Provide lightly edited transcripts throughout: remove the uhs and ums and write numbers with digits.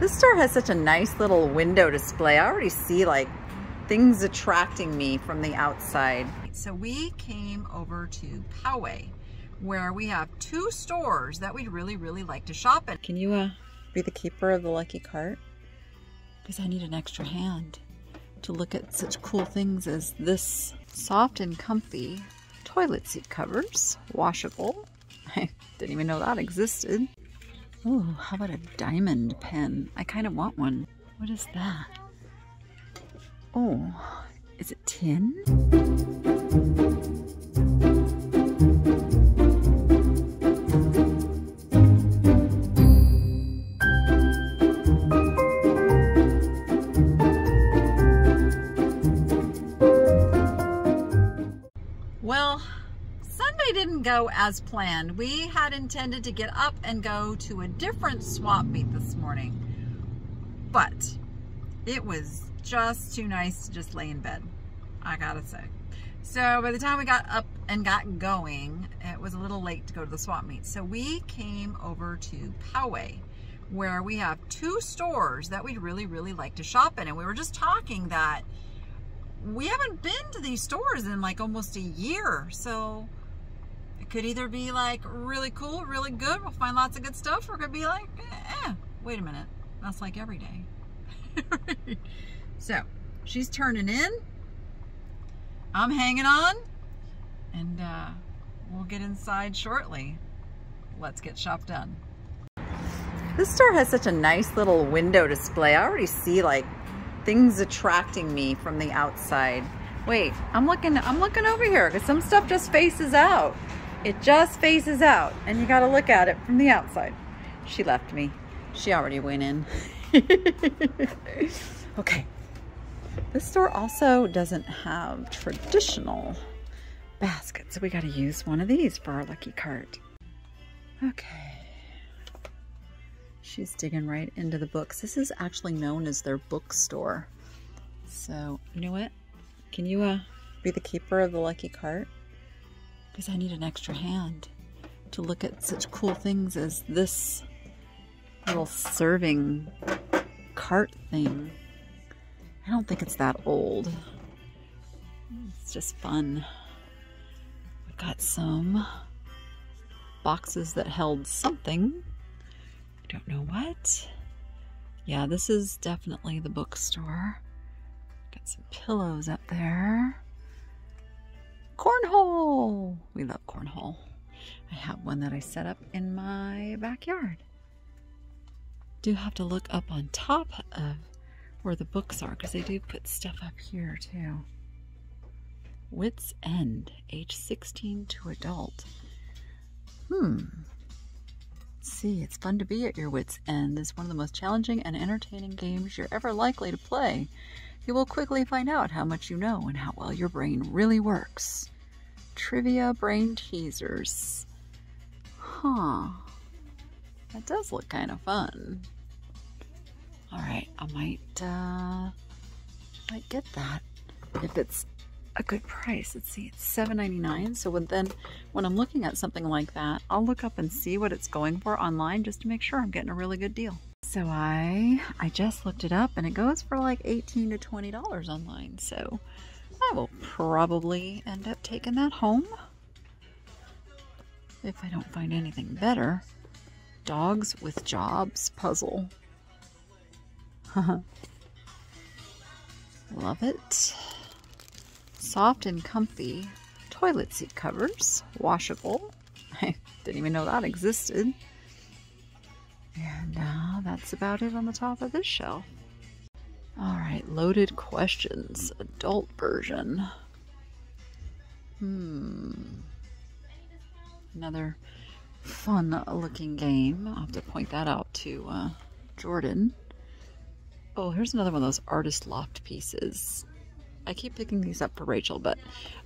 This store has such a nice little window display. I already see like things attracting me from the outside. So we came over to Poway, where we have two stores that we really like to shop in. Can you be the keeper of the lucky cart? Because I need an extra hand to look at such cool things as this soft and comfy toilet seat covers, washable. I didn't even know that existed. Oh, how about a diamond pen? I kind of want one. What is that? Oh, is it tin? Well, Sunday didn't go as planned. We had intended to get up and go to a different swap meet this morning, but it was just too nice to just lay in bed, I gotta say. So by the time we got up and got going, it was a little late to go to the swap meet. So we came over to Poway, where we have two stores that we really like to shop in. And we were just talking that we haven't been to these stores in like almost a year. So it could either be like really cool, really good, we'll find lots of good stuff, or it could be like, eh, wait a minute, that's like every day. So she's turning in, I'm hanging on, and we'll get inside shortly. Let's get shop done. This store has such a nice little window display. I already see like things attracting me from the outside. Wait, I'm looking over here because some stuff just faces out. It just faces out and you gotta look at it from the outside. She left me. She already went in. Okay, this store also doesn't have traditional baskets, so we got to use one of these for our lucky cart. Okay, she's digging right into the books. This is actually known as their bookstore. So, you know what? Can you be the keeper of the lucky cart? Because I need an extra hand to look at such cool things as this little serving cart thing. I don't think it's that old. It's just fun. We've got some boxes that held something. I don't know what. Yeah, this is definitely the bookstore. Got some pillows up there. Cornhole! We love cornhole. I have one that I set up in my backyard. Do have to look up on top of where the books are, because they do put stuff up here too. Wits End, age 16 to adult. Let's see, it's fun to be at your wits' end. It's one of the most challenging and entertaining games you're ever likely to play. You will quickly find out how much you know and how well your brain really works. Trivia brain teasers. Huh. That does look kind of fun. All right, I might get that if it's a good price. Let's see, it's $7.99. So when I'm looking at something like that, I'll look up and see what it's going for online just to make sure I'm getting a really good deal. So I just looked it up and it goes for like $18 to $20 online. So I will probably end up taking that home if I don't find anything better. Dogs with Jobs puzzle. Love it. Soft and comfy toilet seat covers, washable. I didn't even know that existed. And that's about it on the top of this shelf. All right, Loaded Questions, adult version. Another fun looking game. I'll have to point that out to Jordan. Oh, here's another one of those Artist Loft pieces. I keep picking these up for Rachel, but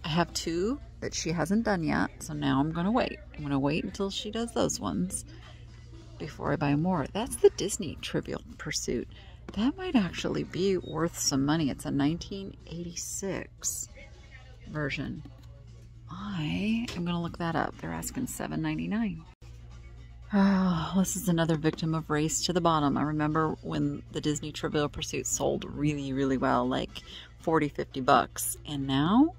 I have two that she hasn't done yet, so now I'm gonna wait. I'm gonna wait until she does those ones before I buy more. That's the Disney Trivial Pursuit. That might actually be worth some money. It's a 1986 version. I am gonna look that up. They're asking $7.99. Oh, this is another victim of race to the bottom. I remember when the Disney Trivial Pursuit sold really, really well, like 40, 50 bucks. And now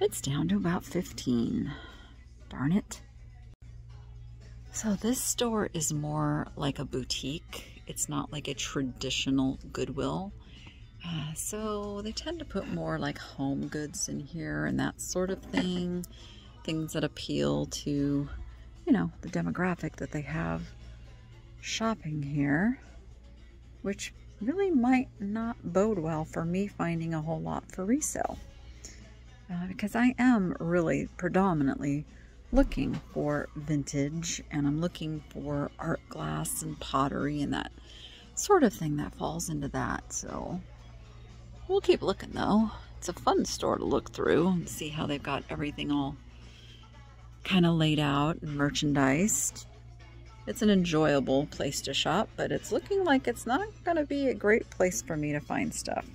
it's down to about 15. Darn it. So this store is more like a boutique. It's not like a traditional Goodwill. So they tend to put more like home goods in here and that sort of thing. Things that appeal to, you know, the demographic that they have shopping here, which really might not bode well for me finding a whole lot for resale. Because I am really predominantly looking for vintage, and I'm looking for art glass and pottery and that sort of thing that falls into that. So we'll keep looking though. It's a fun store to look through and see how they've got everything all kind of laid out and merchandised. It's an enjoyable place to shop, but it's looking like it's not going to be a great place for me to find stuff.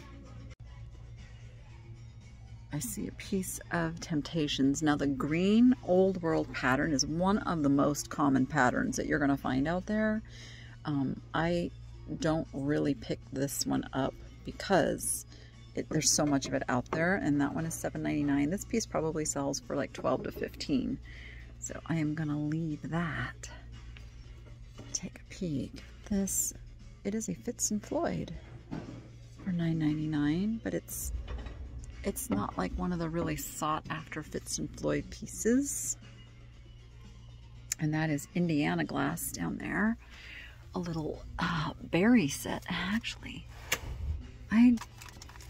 I see a piece of Temptations. Now the green old world pattern is one of the most common patterns that you're going to find out there. I don't really pick this one up because there's so much of it out there, and that one is $7.99. This piece probably sells for like $12 to $15. So I am going to leave that. Take a peek. This, it is a Fitz and Floyd for $9.99, but it's not like one of the really sought after Fitz and Floyd pieces. And that is Indiana Glass down there. A little berry set. Actually, I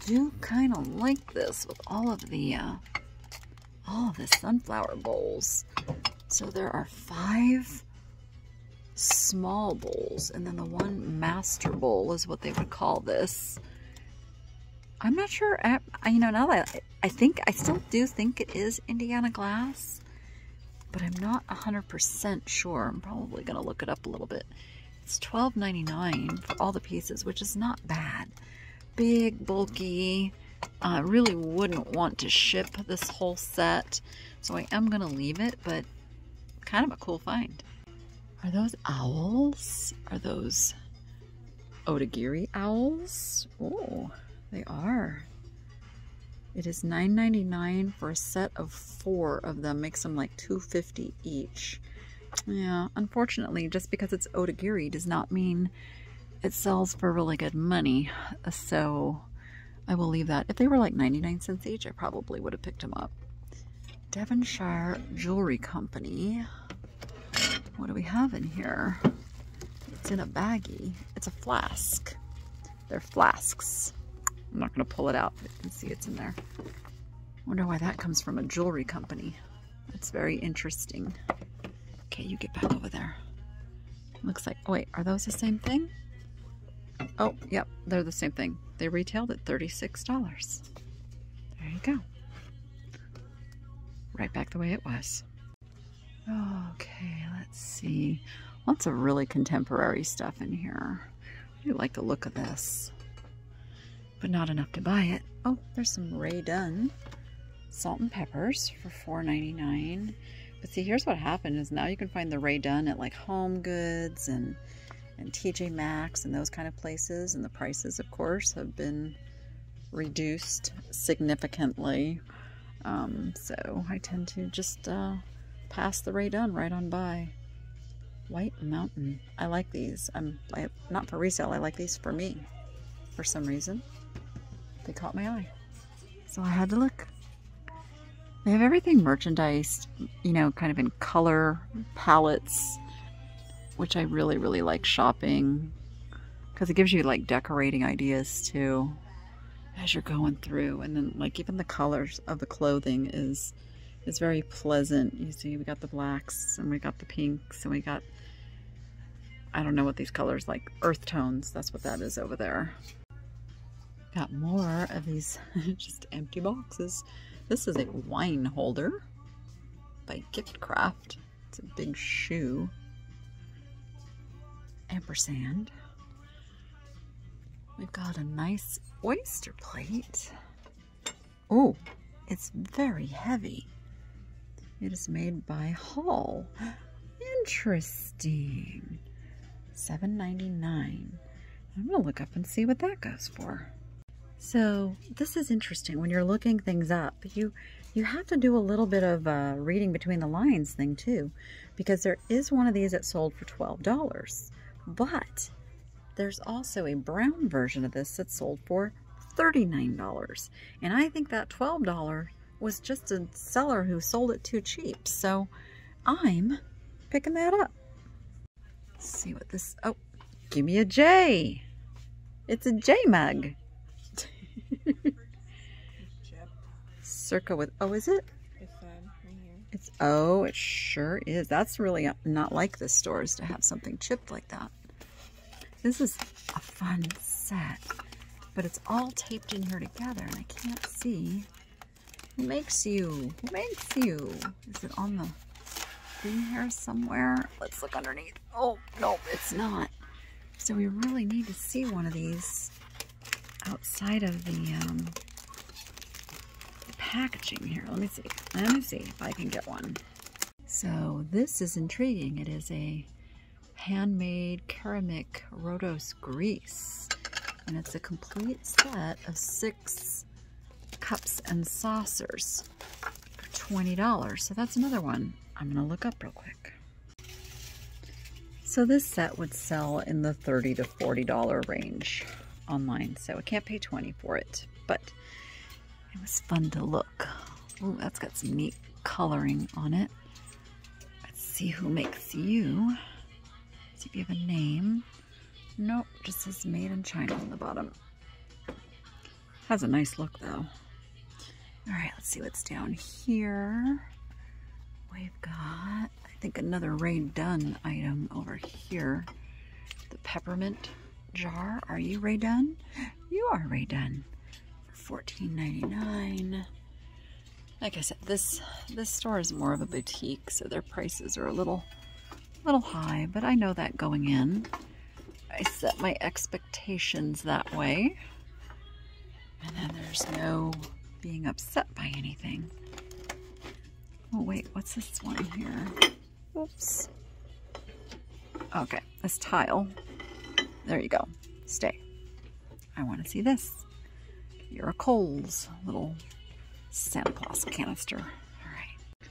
do kind of like this with all of the sunflower bowls. So there are 5 small bowls, and then the one master bowl is what they would call this. I'm not sure, you know, now that I still do think it is Indiana Glass, but I'm not 100% sure. I'm probably going to look it up a little bit. It's $12.99 for all the pieces, which is not bad. Big, bulky. I really wouldn't want to ship this whole set, so I am going to leave it, but kind of a cool find. Are those owls? Are those Otagiri owls? Oh. They are. It is $9.99 for a set of 4 of them. Makes them like $2.50 each. Yeah, unfortunately, just because it's Otagiri does not mean it sells for really good money. So I will leave that. If they were like 99 cents each, I probably would have picked them up. Devonshire Jewelry Company. What do we have in here? It's in a baggie. It's a flask. They're flasks. I'm not going to pull it out, but you can see it's in there. Wonder why that comes from a jewelry company. It's very interesting. Okay, you get back over there. Looks like, oh wait, are those the same thing? Oh, yep, they're the same thing. They retailed at $36. There you go. Right back the way it was. Okay, let's see. Lots of really contemporary stuff in here. I do like the look of this, but not enough to buy it. Oh, there's some Ray Dunn salt and peppers for $4.99. But see, here's what happened is now you can find the Ray Dunn at like Home Goods and TJ Maxx and those kind of places. And the prices, of course, have been reduced significantly. So I tend to just pass the Ray Dunn right on by. White Mountain. I like these. I'm not for resale. I like these for me for some reason. They caught my eye, so I had to look. They have everything merchandised, you know, kind of in color palettes, which I really, really like shopping because it gives you like decorating ideas too as you're going through. And then like even the colors of the clothing is very pleasant. You see, we got the blacks and we got the pinks and we got, I don't know what these colors, like earth tones. That's what that is over there. Got more of these just empty boxes. This is a wine holder by Giftcraft. It's a big shoe. Ampersand. We've got a nice oyster plate. Oh, it's very heavy. It is made by Hall. Interesting. $7.99. I'm going to look up and see what that goes for. So this is interesting. When you're looking things up, you have to do a little bit of reading between the lines thing too, because there is one of these that sold for $12, but there's also a brown version of this that sold for $39. And I think that $12 was just a seller who sold it too cheap. So I'm picking that up. Let's see what this, oh, give me a J. It's a J mug. Circa with, oh, is it? It's right here. It's, oh, it sure is. That's really not like the stores to have something chipped like that. This is a fun set, but it's all taped in here together and I can't see. Who makes you? Who makes you? Is it on the thing here somewhere? Let's look underneath. Oh, nope, it's not. So we really need to see one of these outside of the packaging here. Let me see. Let me see if I can get one. So this is intriguing. It is a handmade ceramic Rhodos grease, and it's a complete set of 6 cups and saucers for $20. So that's another one I'm gonna look up real quick. So this set would sell in the $30 to $40 range online, so I can't pay $20 for it, but it was fun to look. Ooh, that's got some neat coloring on it. Let's see who makes you. Let's see if you have a name. Nope, just says made in China on the bottom. Has a nice look though. All right, let's see what's down here. We've got, I think, another Ray Dunn item over here. The peppermint jar. Are you Ray Dunn? You are Ray Dunn for $14.99. Like I said, this store is more of a boutique, so their prices are a little high, but I know that going in. I set my expectations that way, and then there's no being upset by anything. Oh wait, what's this one here? Oops. Okay, this tile. There you go. Stay. I want to see this. You're a Kohl's little Santa Claus canister. All right.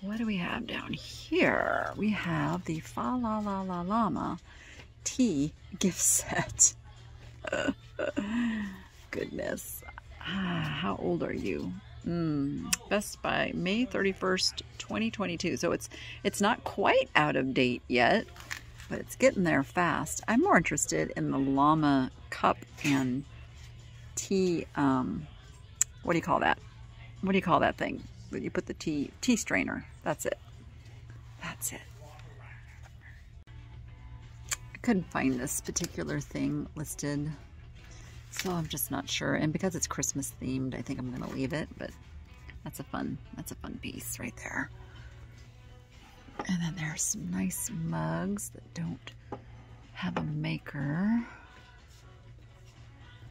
What do we have down here? We have the Fa La La La Llama tea gift set. Goodness. Ah, how old are you? Best by May 31st, 2022. So it's not quite out of date yet, but it's getting there fast. I'm more interested in the llama cup and tea, what do you call that? What do you call that thing? That you put the tea strainer. That's it. That's it. I couldn't find this particular thing listed, so I'm just not sure. And because it's Christmas themed, I think I'm going to leave it, but that's a fun piece right there. And then there are some nice mugs that don't have a maker.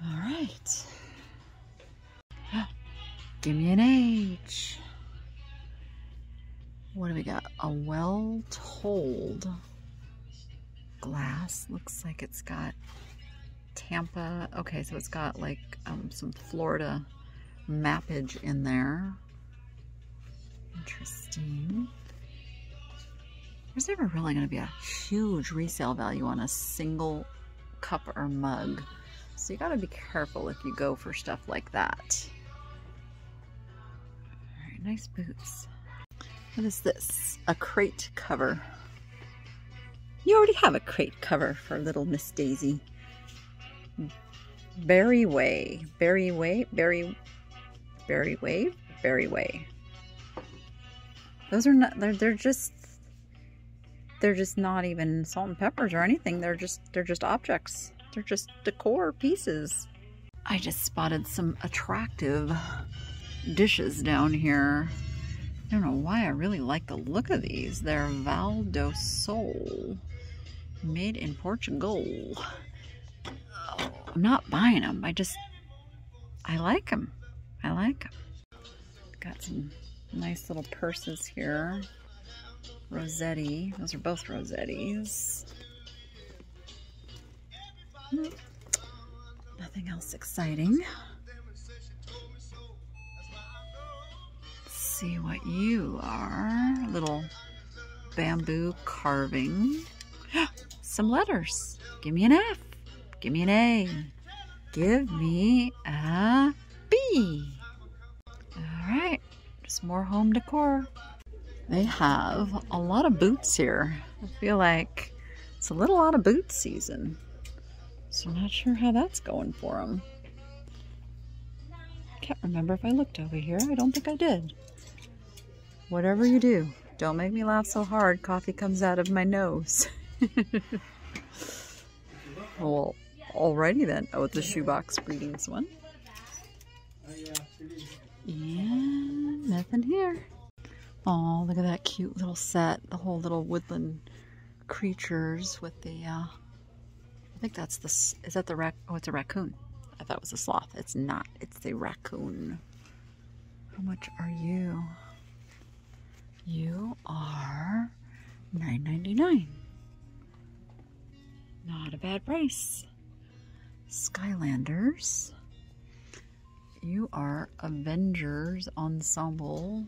All right. Give me an H. What do we got? A well-told glass. Looks like it's got Tampa. Okay, so it's got like some Florida mappage in there. Interesting. There's never really going to be a huge resale value on a single cup or mug. So you got to be careful if you go for stuff like that. All right, nice boots. What is this? A crate cover. You already have a crate cover for little Miss Daisy. Berry Wave. Those are not, they're just not even salt and peppers or anything. They're just objects. They're just decor pieces. I just spotted some attractive dishes down here. I don't know why I really like the look of these. They're Val do Sol, made in Portugal. Oh, I'm not buying them. I like them. Got some nice little purses here. Rosetti. Those are both Rosettis. Nothing else exciting. Let's see what you are. A little bamboo carving. Some letters. Give me an F. Give me an A. Give me a B. Alright, just more home decor. They have a lot of boots here. I feel like it's a little out of boot season. So I'm not sure how that's going for them. Can't remember if I looked over here. I don't think I did. Whatever you do, don't make me laugh so hard. Coffee comes out of my nose. Well, alrighty then. Oh, it's a shoebox greetings one. And nothing here. Oh, look at that cute little set. The whole little woodland creatures with the, I think that's the, is that the rac, oh, it's a raccoon. I thought it was a sloth. It's not. It's the raccoon. How much are you? You are $9.99. Not a bad price. Skylanders. You are Avengers Ensemble.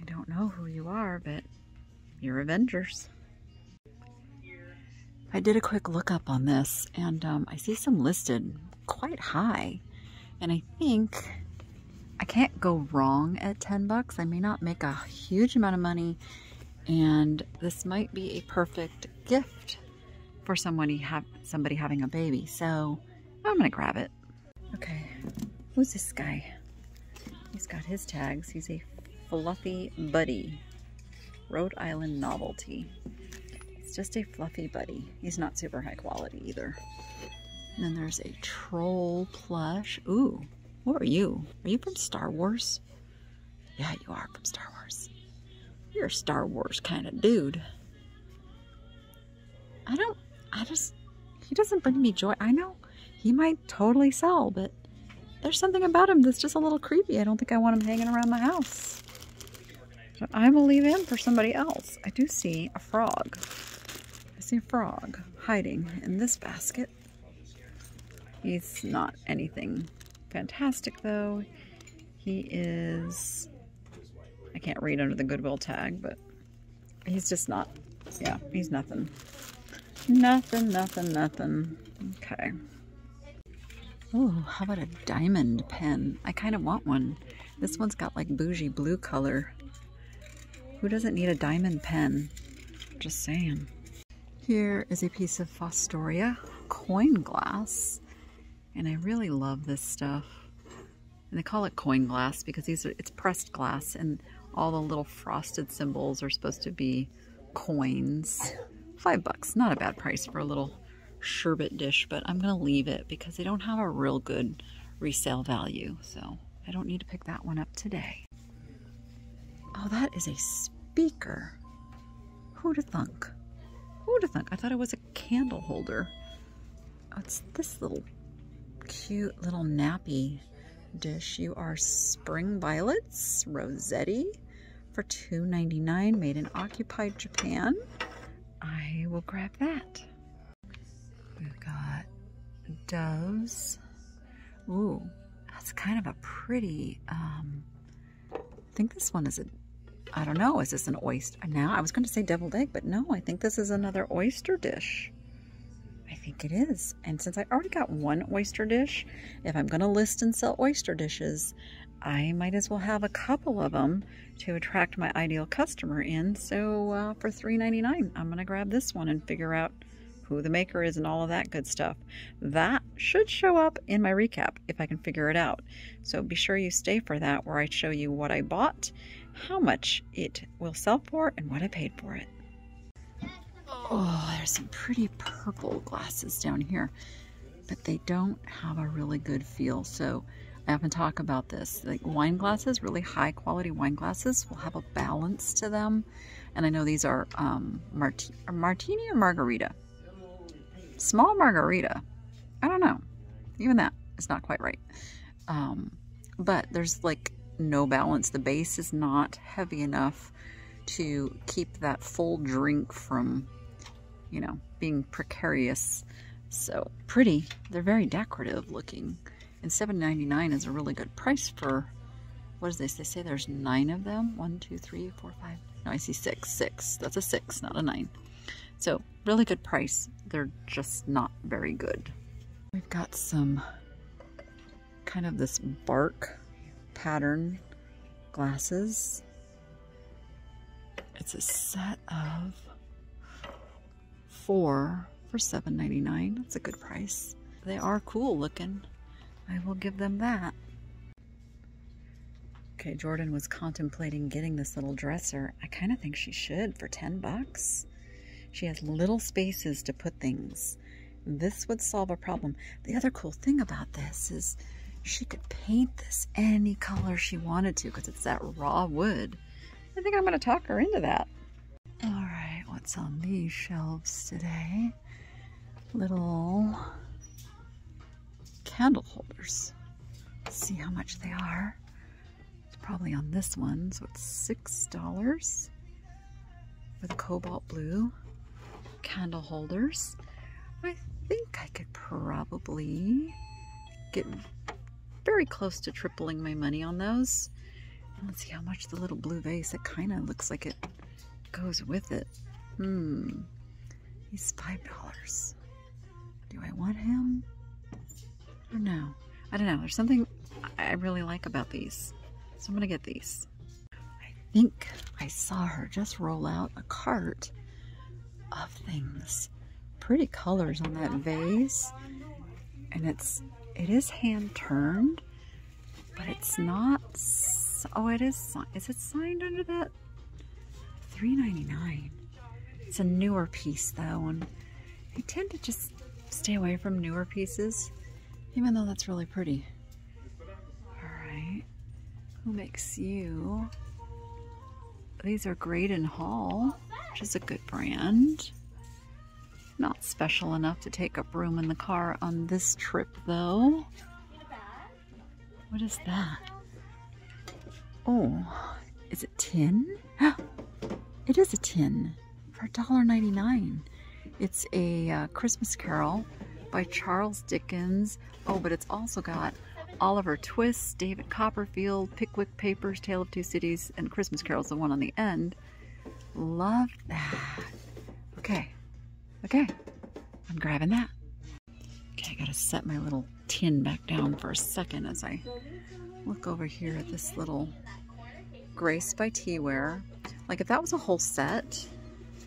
I don't know who you are, but you're Avengers. I did a quick look up on this, and I see some listed quite high, and I think I can't go wrong at 10 bucks. I may not make a huge amount of money, and this might be a perfect gift for somebody having a baby, so I'm gonna grab it. Okay, who's this guy? He's got his tags. He's a Fluffy Buddy, Rhode Island Novelty. It's just a fluffy buddy. He's not super high quality either. And then there's a troll plush. Ooh, who are you? Are you from Star Wars? Yeah, you are from Star Wars. You're a Star Wars kind of dude. He doesn't bring me joy. I know he might totally sell, but there's something about him that's just a little creepy. I don't think I want him hanging around my house. So I will leave him for somebody else. I do see a frog. I see a frog hiding in this basket. He's not anything fantastic though. He is, I can't read under the Goodwill tag, but he's just not, yeah, he's nothing. Nothing, nothing, nothing. Okay. Ooh, how about a diamond pen? I kind of want one. This one's got like bougie blue color. Who doesn't need a diamond pen? Just saying. Here is a piece of Fostoria coin glass, and I really love this stuff. And they call it coin glass because it's pressed glass, and all the little frosted symbols are supposed to be coins. $5, not a bad price for a little sherbet dish, but I'm gonna leave it because they don't have a real good resale value, so I don't need to pick that one up today. Oh, that is a speaker. Who'da thunk? Who'da thunk? I thought it was a candle holder. Oh, it's this little cute little nappy dish. You are Spring Violets, Rosetti, for $2.99, made in occupied Japan. I will grab that. We've got doves. Ooh, that's kind of a pretty, I think this one is a, I don't know, is this an oyster? Now, I was going to say deviled egg, but no, I think this is another oyster dish. I think it is. And since I already got one oyster dish, if I'm going to list and sell oyster dishes, I might as well have a couple of them to attract my ideal customer in. So for $3.99, I'm going to grab this one and figure out who the maker is and all of that good stuff. That should show up in my recap if I can figure it out. So be sure you stay for that, where I show you what I bought, how much it will sell for, and what I paid for it. Oh, there's some pretty purple glasses down here, but they don't have a really good feel. So I often talk about this, like wine glasses, really high quality wine glasses will have a balance to them. And I know these are martini or margarita. Small margarita. I don't know. Even that is not quite right. But there's like no balance. The base is not heavy enough to keep that full drink from, you know, being precarious. So pretty. They're very decorative looking. And $7.99 is a really good price for, what is this? They say there's 9 of them. 1, 2, 3, 4, 5. No, I see 6. That's a 6, not a 9. So really good price. They're just not very good. We've got some kind of this bark pattern glasses. It's a set of 4 for $7.99. That's a good price. They are cool looking. I will give them that. Okay, Jordan was contemplating getting this little dresser. I kind of think she should for 10 bucks. She has little spaces to put things. This would solve a problem. The other cool thing about this is she could paint this any color she wanted to because it's that raw wood. I think I'm going to talk her into that. All right, what's on these shelves today? Little candle holders. Let's see how much they are. Probably on this one, so it's $6 for the cobalt blue candle holders. I think I could probably get very close to tripling my money on those. And let's see how much the little blue vase, it kind of looks like it goes with it. He's $5. Do I want him? I don't know. There's something I really like about these. So I'm gonna get these. I think I saw her just roll out a cart of things. Pretty colors on that vase. And it is hand turned, but it's not, oh it is it signed under that? $3.99. It's a newer piece though, and I tend to just stay away from newer pieces, even though that's really pretty. Who makes you? These are Graydon Hall, which is a good brand. Not special enough to take up room in the car on this trip though. What is that? Oh, is it tin? It is a tin for $1.99. It's a Christmas Carol by Charles Dickens. Oh, but it's also got Oliver Twist, David Copperfield, Pickwick Papers, Tale of Two Cities, and Christmas Carol's the one on the end. Love that. Okay. Okay. I'm grabbing that. Okay, I gotta set my little tin back down for a second as I look over here at this little Grace by Teaware. Like, if that was a whole set,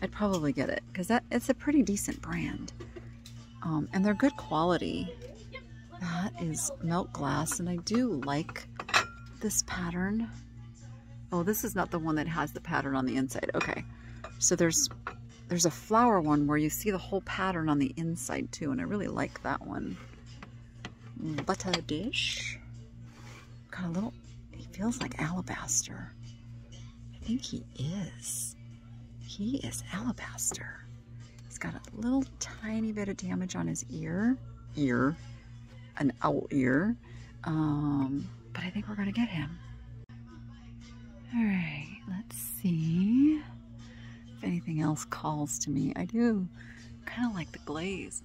I'd probably get it because it's a pretty decent brand. And they're good quality. That is melt glass, and I do like this pattern. Oh, this is not the one that has the pattern on the inside. Okay, so there's a flower one where you see the whole pattern on the inside too, and I really like that one. Butter dish. Got a little, he feels like alabaster. I think he is. He is alabaster. He's got a little tiny bit of damage on his ear. An owl ear, but I think we're gonna get him. All right, let's see if anything else calls to me. I do kind of like the glaze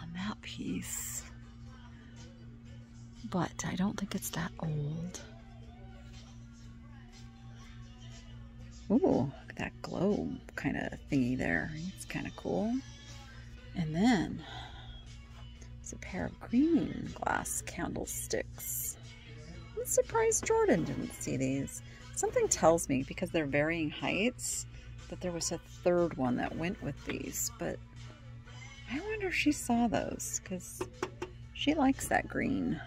on that piece, but I don't think it's that old. Ooh, look at that globe kind of thingy there. It's kind of cool. And then it's a pair of green glass candlesticks. I'm surprised Jordan didn't see these. Something tells me, because they're varying heights, that there was a third one that went with these, but I wonder if she saw those because she likes that green.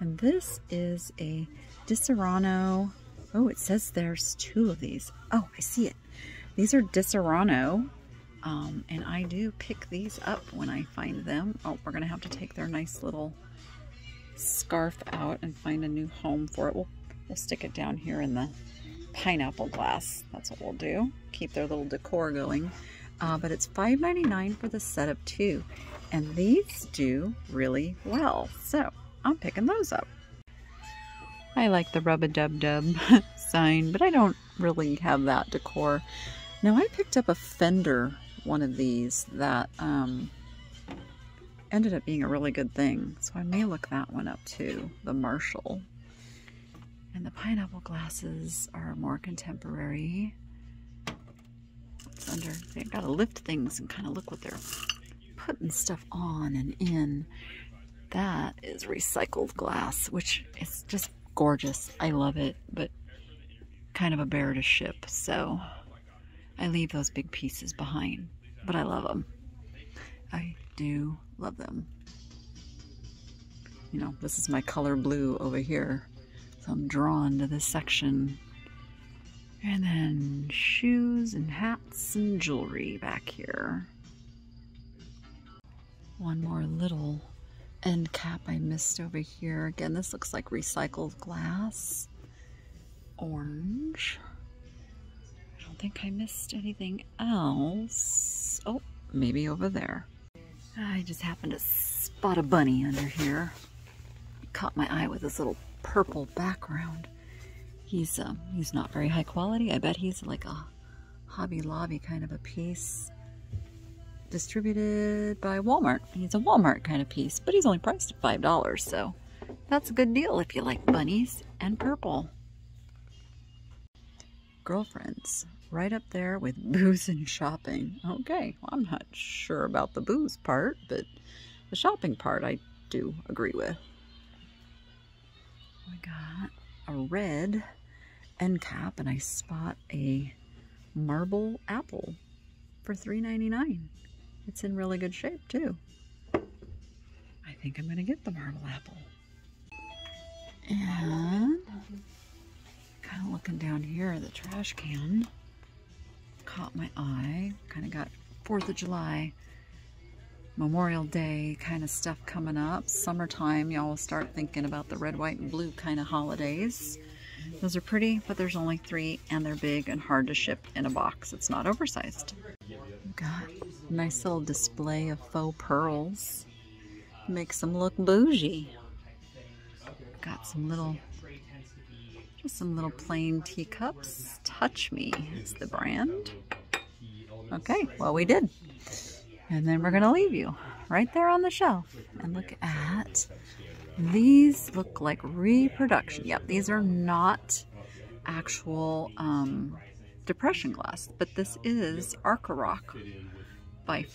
And this is a Disaronno. Oh, it says there's 2 of these. Oh, I see it. These are Disaronno. And I do pick these up when I find them. Oh, we're gonna have to take their nice little scarf out and find a new home for it. We'll stick it down here in the pineapple glass. That's what we'll do. Keep their little decor going. But it's $5.99 for the set of 2. And these do really well. So I'm picking those up. I like the rub-a-dub-dub. sign, but I don't really have that decor. Now I picked up a Fender, one of these, that ended up being a really good thing. So I may look that one up too, the Marshall. And the pineapple glasses are more contemporary. It's under, they've got to lift things and kind of look what they're putting stuff on and in. That is recycled glass, which is just gorgeous. I love it, but kind of a bear to ship. So I leave those big pieces behind, but I love them. I do love them. You know, this is my color blue over here. So I'm drawn to this section. And then shoes and hats and jewelry back here. One more little end cap I missed over here. Again, this looks like recycled glass. Orange. I don't think I missed anything else. Oh, maybe over there. I just happened to spot a bunny under here. Caught my eye with this little purple background. He's not very high quality. I bet he's like a Hobby Lobby kind of a piece distributed by Walmart. He's a Walmart kind of piece, but he's only priced at $5, so that's a good deal if you like bunnies and purple. Girlfriends, right up there with booze and shopping. Okay, well, I'm not sure about the booze part, but the shopping part I do agree with. We got a red end cap, and I spot a marble apple for $3.99. It's in really good shape too. I think I'm gonna get the marble apple. And kind of looking down here at the trash can, caught my eye. Kind of got 4th of July, Memorial Day kind of stuff coming up. Summertime, y'all will start thinking about the red, white, and blue kind of holidays. Those are pretty, but there's only 3, and they're big and hard to ship in a box. It's not oversized. We've got a nice little display of faux pearls. Makes them look bougie. We've got some little, just some little plain teacups. Touch Me is the brand. Okay, well, we did. And then we're going to leave you right there on the shelf and look at these. Look like reproduction. Yep, these are not actual depression glass, but this is Arcoroc by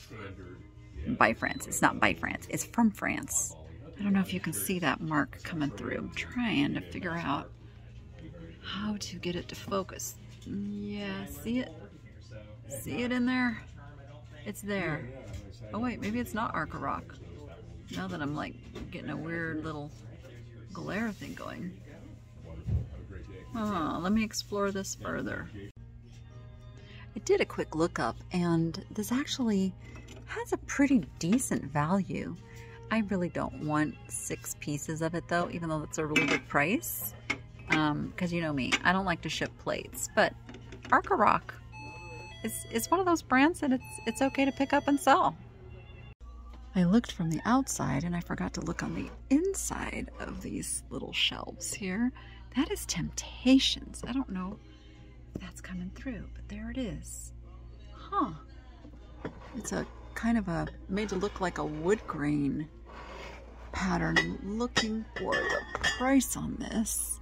France. It's not by France. It's from France. I don't know if you can see that mark coming through. I'm trying to figure out how to get it to focus. Yeah, see it? See it in there? It's there. Oh wait, maybe it's not Arcoroc. Now that I'm like getting a weird little glare thing going. Oh, let me explore this further. I did a quick lookup, and this actually has a pretty decent value. I really don't want 6 pieces of it though, even though that's a really good price. Because you know me, I don't like to ship plates, but Arcoroc, it's one of those brands that it's okay to pick up and sell. I looked from the outside, and I forgot to look on the inside of these little shelves here. That is Temptations. I don't know if that's coming through, but there it is. Huh. It's a kind of a, made to look like a wood grain pattern. I'm looking for the price on this.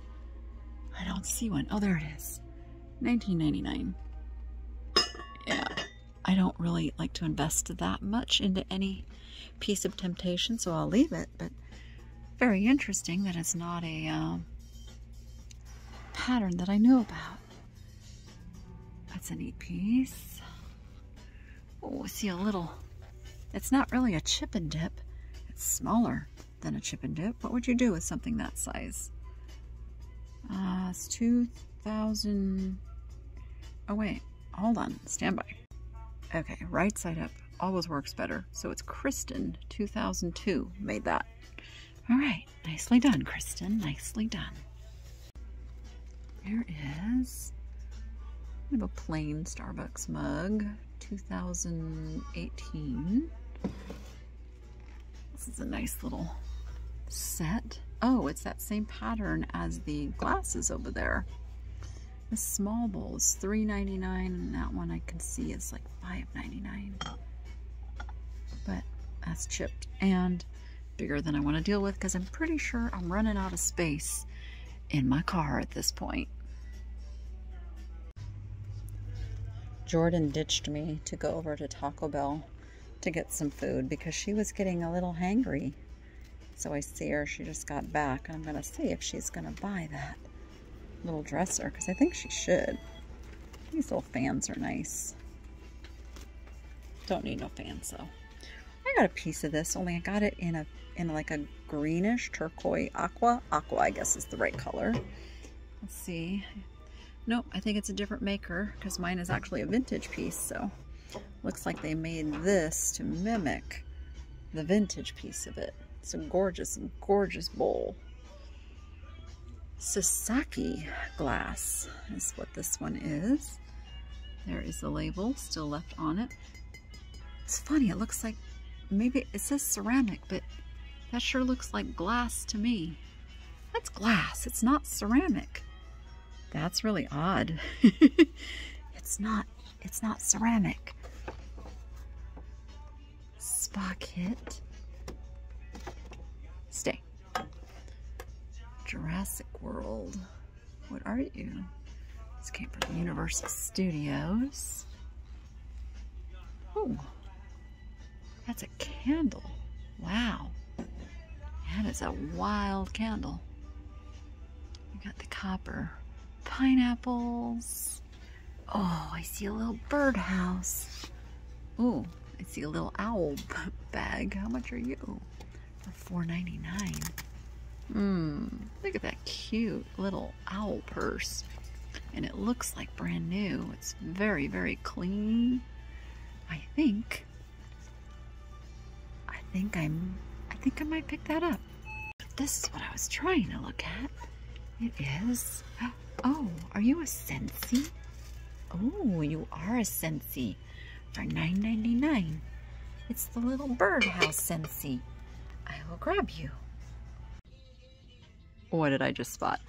I don't see one. Oh, there it is. $19.99. Yeah, I don't really like to invest that much into any piece of Temptation, so I'll leave it, but very interesting that it's not a pattern that I knew about. That's a neat piece. Oh, see a little, it's not really a chip and dip. It's smaller than a chip and dip. What would you do with something that size? It's 2,000, oh wait. Hold on, stand by. Okay, right side up always works better. So it's Kristen, 2002, made that. All right, nicely done, Kristen, nicely done. Here is kind of a plain Starbucks mug, 2018. This is a nice little set. Oh, it's that same pattern as the glasses over there. The small bowl's $3.99, and that one I can see is like $5.99. But that's chipped and bigger than I want to deal with because I'm pretty sure I'm running out of space in my car at this point. Jordan ditched me to go over to Taco Bell to get some food because she was getting a little hangry. So I see her, she just got back. I'm gonna see if she's gonna buy that little dresser because I think she should. These little fans are nice. Don't need no fans though. I got a piece of this, only I got it in like a greenish turquoise aqua. Aqua, I guess, is the right color. Let's see. Nope, I think it's a different maker because mine is actually a vintage piece, so looks like they made this to mimic the vintage piece of it. It's a gorgeous, gorgeous bowl. Sasaki glass is what this one is. There is the label still left on it. It's funny, it looks like, maybe it says ceramic, but that sure looks like glass to me. That's glass, it's not ceramic. That's really odd. it's not ceramic. Spa kit. Stay. Jurassic World. What are you? This came from Universal Studios. Oh, that's a candle. Wow. That is a wild candle. You got the copper. Pineapples. Oh, I see a little birdhouse. Ooh, I see a little owl bag. How much are you? For $4.99. Look at that cute little owl purse. And it looks like brand new. It's very, very clean. I think I might pick that up. This is what I was trying to look at. It is. Oh, are you a Scentsy? Oh, you are a Scentsy for $9.99. It's the little birdhouse Scentsy. I will grab you. What did I just spot?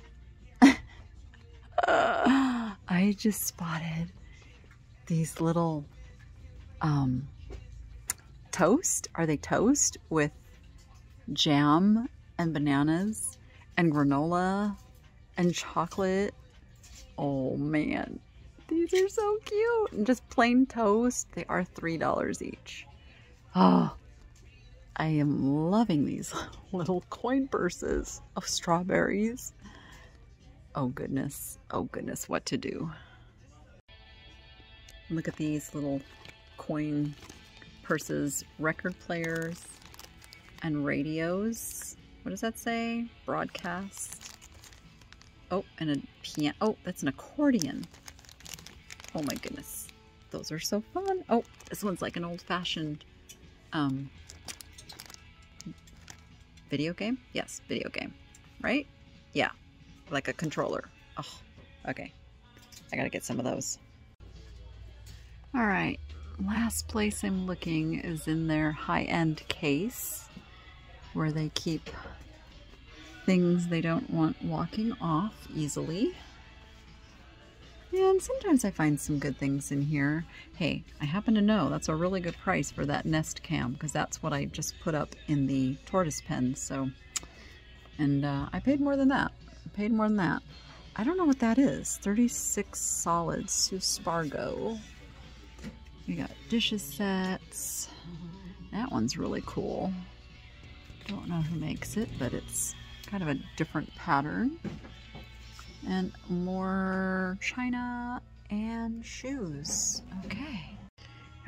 I just spotted these little toast. Are they toast with jam and bananas and granola and chocolate? Oh man, these are so cute. And just plain toast. They are $3 each. Oh, I am loving these little coin purses of strawberries. Oh goodness, what to do. Look at these little coin purses, record players and radios. What does that say? Broadcast. Oh, and a piano. Oh, that's an accordion. Oh my goodness, those are so fun. Oh, this one's like an old-fashioned video game? Yes, video game, right? Yeah, like a controller. Oh, okay. I gotta get some of those. All right, last place I'm looking is in their high-end case where they keep things they don't want walking off easily. And sometimes I find some good things in here. Hey, I happen to know that's a really good price for that nest cam because that's what I just put up in the tortoise pen. So, and I paid more than that. I paid more than that. I don't know what that is. 36 solids, Suspargo. We got dishes sets. That one's really cool. Don't know who makes it, but it's kind of a different pattern. And more china and shoes. Okay.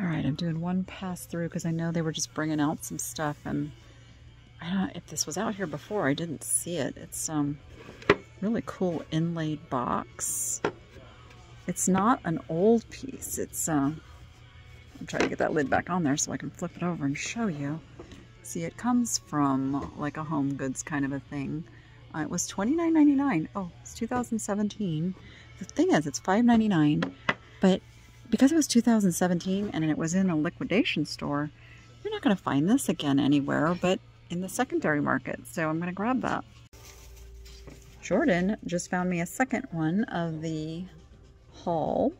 All right, I'm doing one pass through because I know they were just bringing out some stuff, and I don't know if this was out here before. I didn't see it. It's really cool inlaid box. It's not an old piece. It's I'm trying to get that lid back on there so I can flip it over and show you. See, it comes from like a Home Goods kind of a thing. It was $29.99. Oh, it's 2017. The thing is, it's $5.99, but because it was 2017 and it was in a liquidation store, you're not going to find this again anywhere but in the secondary market, so I'm going to grab that. Jordan just found me a second one of the Hall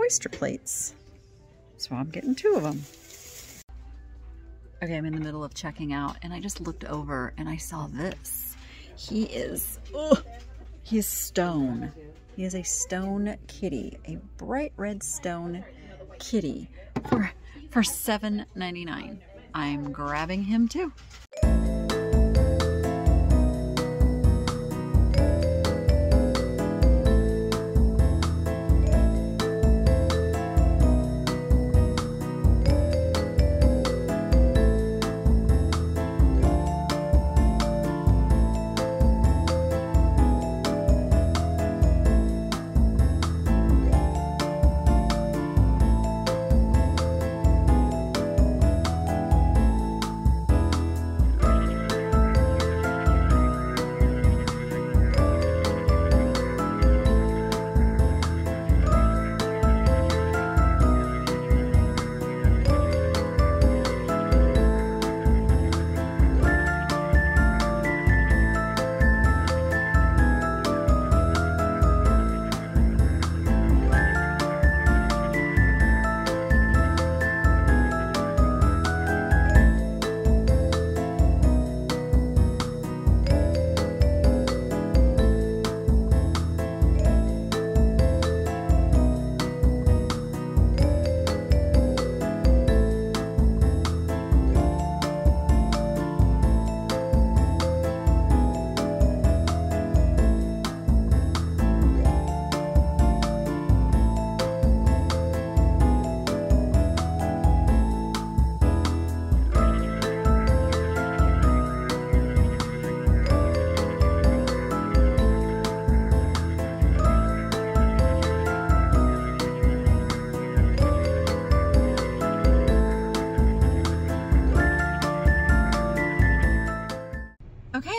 oyster plates. So I'm getting two of them. Okay, I'm in the middle of checking out and I just looked over and I saw this. He is stone. He is a stone kitty, a bright red stone kitty for $7.99. I'm grabbing him too.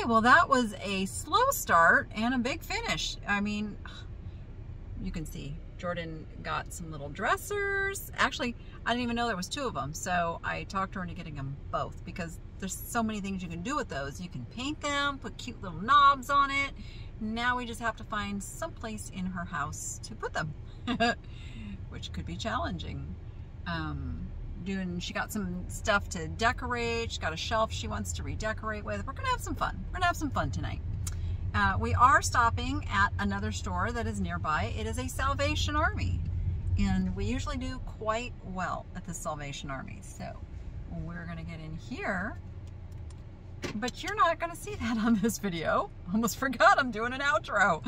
Well, that was a slow start and a big finish. I mean, you can see Jordan got some little dressers. Actually, I didn't even know there was two of them, so I talked her into getting them both because there's so many things you can do with those. You can paint them, put cute little knobs on it. Now we just have to find some place in her house to put them, which could be challenging. She got some stuff to decorate. She's got a shelf she wants to redecorate with. We're gonna have some fun. We're gonna have some fun tonight. We are stopping at another store that is nearby. It is a Salvation Army, and we usually do quite well at the Salvation Army. So we're gonna get in here, but you're not gonna see that on this video. Almost forgot I'm doing an outro.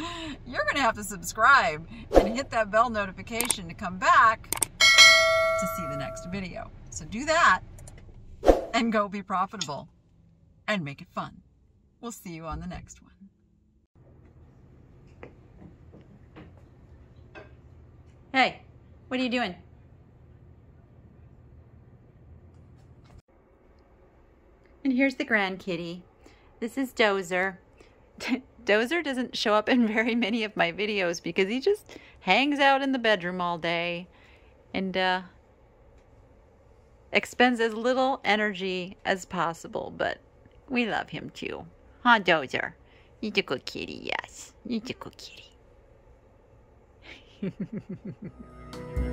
You're gonna have to subscribe and hit that bell notification to come back to see the next video. So do that and go be profitable and make it fun. We'll see you on the next one. Hey, what are you doing? And here's the grand kitty. This is Dozer. Dozer doesn't show up in very many of my videos because he just hangs out in the bedroom all day and expends as little energy as possible, but we love him too. Huh, Dozer? He's a good kitty, yes. He's a good kitty.